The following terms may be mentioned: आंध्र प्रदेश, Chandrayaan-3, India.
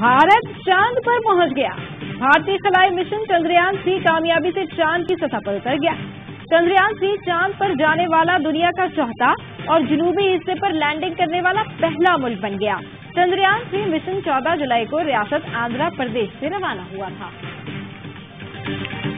भारत चांद पर पहुंच गया। भारतीय खलाई मिशन चंद्रयान-3 कामयाबी से चांद की सतह पर उतर गया। चंद्रयान-3 चांद पर जाने वाला दुनिया का चौथा और जनूबी हिस्से पर लैंडिंग करने वाला पहला मुल्क बन गया। चंद्रयान-3 मिशन 14 जुलाई को रियासत आंध्र प्रदेश से रवाना हुआ था।